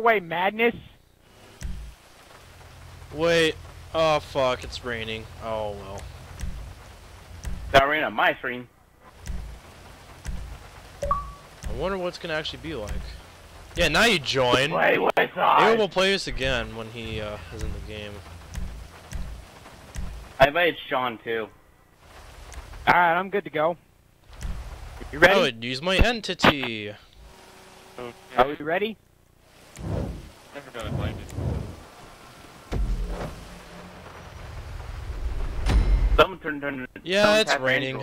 away madness? Wait. Oh, fuck. It's raining. Oh, well. That rain on my screen. I wonder what's going to actually be like. Yeah, now you join. Wait, what's on? Maybe we'll play this again when he is in the game. I invited Sean, too. Alright, I'm good to go. You ready? I would use my entity. Okay. Are we ready? Never gonna find it. Yeah, it's raining.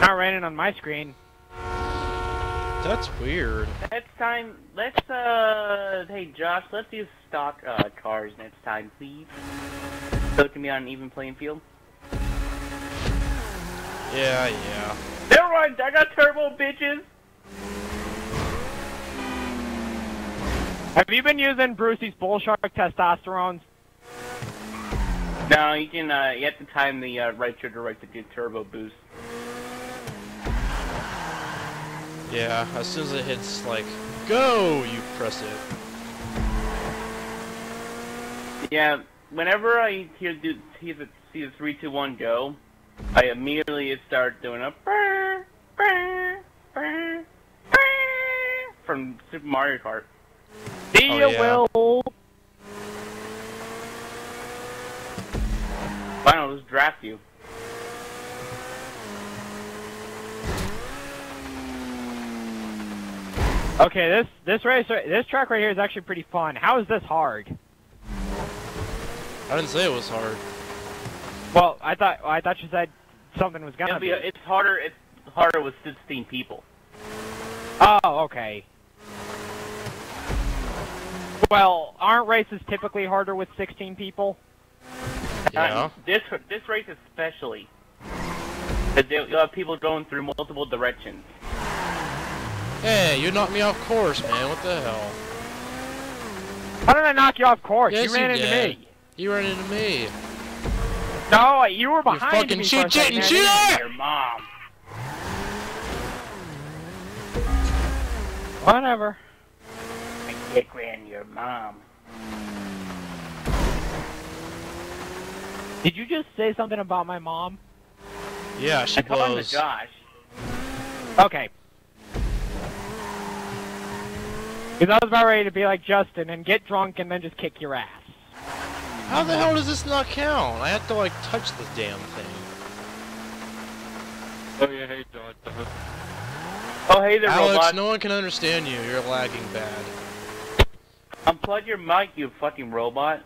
Not raining on my screen. That's weird. Next time, let's, hey Josh, let's use stock, cars next time, please. So it can be on an even playing field. Yeah, yeah. Never mind, I got turbo, bitches! Have you been using Brucie's Bullshark Testosterone? No, you can, you have to time the, right trigger right to do turbo boost. Yeah, as soon as it hits, like, go, you press it. Yeah, whenever I hear see the 3, 2, 1 go, I immediately start doing a brr, brr, brr, brr, from Super Mario Kart. See ya, yeah. Will! Fine, I'll just draft you. Okay, this race, this track right here is actually pretty fun. How is this hard? I didn't say it was hard. Well, I thought you said something was gonna be. It's harder with 16 people. Oh, okay. Well, aren't races typically harder with 16 people? Yeah. This race especially, because you'll have people going through multiple directions. Hey, you knocked me off course, man. What the hell? How did I knock you off course? Yes, you ran into me. You ran into me. No, you were behind me. You fucking cheater! Your mom. Whatever. I dick ran your mom. Did you just say something about my mom? Yeah, she blows. I called him to Josh. Okay. Because I was about ready to be like Justin and get drunk and then just kick your ass. How the hell does this not count? I have to, like, touch this damn thing. Oh, yeah, hey, John. Oh, hey there, Alex, robot. No one can understand you. You're lagging bad. Unplug your mic, you fucking robot.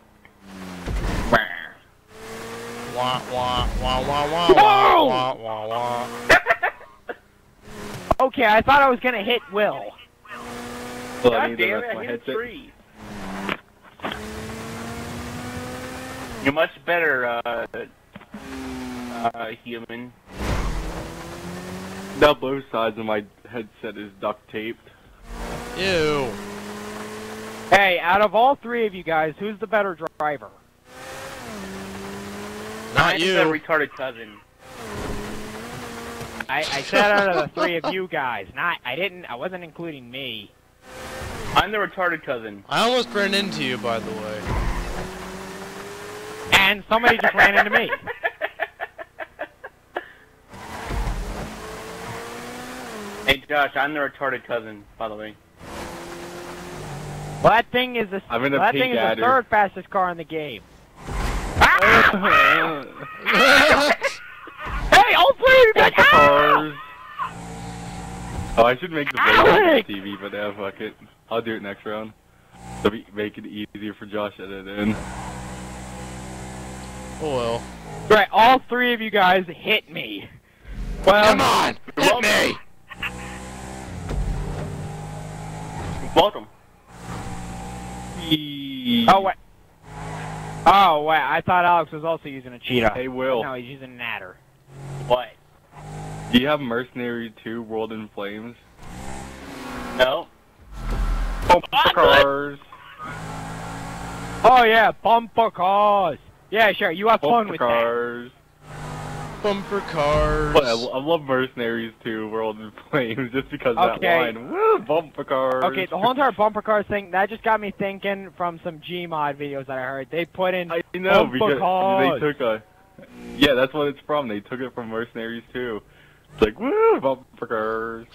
Wah, wah, wah, wah, wah, wah, wah, wah, wah. Okay, I thought I was gonna hit Will. Well, God damn it, I hit a tree. You're much better, human. The blue sides of my headset is duct taped. Ew. Hey, out of all three of you guys, who's the better driver? Not you. I'm the retarded cousin. I said out of the three of you guys. I wasn't including me. I'm the retarded cousin. I almost ran into you, by the way. And somebody just ran into me. Hey Josh, I'm the retarded cousin, by the way. Well, that thing is the third fastest car in the game. Hey, I'll play you guys. Oh, I should make the Alex! Video on TV, but yeah, fuck it. I'll do it next round. So make it easier for Josh to edit in. Oh well. Right, all three of you guys hit me. Well, come on, hit me. Welcome. Oh wait. Oh wait, I thought Alex was also using a cheetah. Hey Will. No, he's using an adder. What? Do you have Mercenaries 2 World in Flames? No. Bumper cars. Oh yeah, bumper cars. Yeah, sure. You have fun with that. bumper cars. But I love Mercenaries 2, World in Flames, just because of that line. Woo, bumper cars. Okay, the whole entire bumper cars thing, that just got me thinking from some Gmod videos that I heard. They put in bumper cars. They took a... Yeah, that's what it's from. They took it from Mercenaries 2. It's like, woo, bumper cars.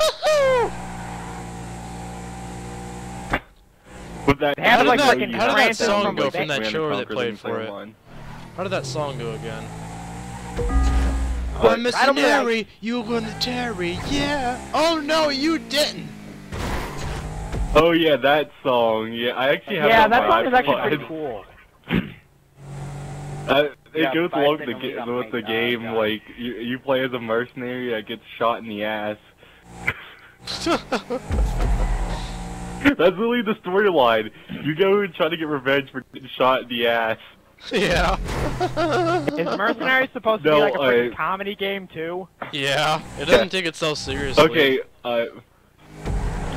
How did that song go from that show they played for it? How did that song go again? I'm a mercenary, you're gonna tarry, yeah! Oh no, you didn't! Oh yeah, that song, yeah, I actually have that song is actually pretty cool. It goes along with the game, like, you play as a mercenary that gets shot in the ass. That's really the storyline. You go and try to get revenge for getting shot in the ass. Yeah. Is Mercenaries supposed to be like a freaking comedy game too? Yeah. It doesn't take itself seriously. Okay,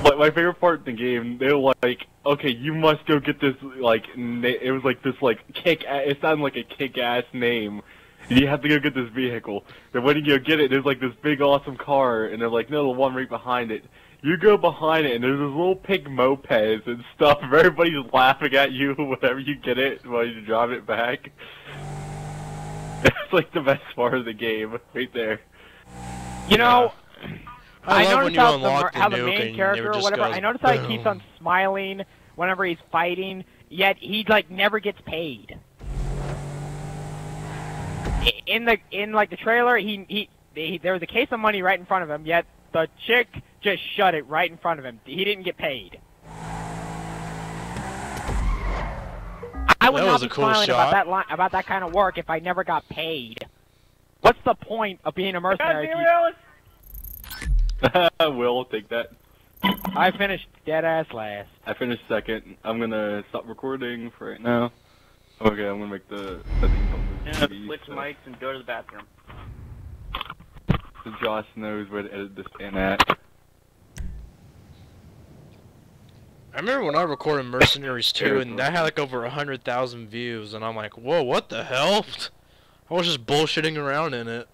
my favorite part of the game, they were like, okay, you must go get this, like, it was like this, like, it sounded like a kick-ass name. You have to go get this vehicle. Then when you go get it, there's like this big awesome car, and they're like, no, the one right behind it. You go behind it, and there's this little pink mopeds and stuff, and everybody's laughing at you whenever you get it while you drive it back. That's like the best part of the game, right there. You know, I noticed how the main character or whatever, I noticed how he keeps on smiling whenever he's fighting, yet he, like, never gets paid. In like, the trailer, there was a case of money right in front of him, yet the chick just shut it right in front of him. He didn't get paid. I would not be smiling about that kind of work if I never got paid. What's the point of being a mercenary? I will take that. I finished dead ass last. I finished second. I'm gonna stop recording for right now. Okay, I'm gonna make the. Switch mics and go to the bathroom. So Josh knows where to edit this in at. I remember when I recorded Mercenaries 2 and that had like over 100,000 views and I'm like, whoa, what the hell? I was just bullshitting around in it.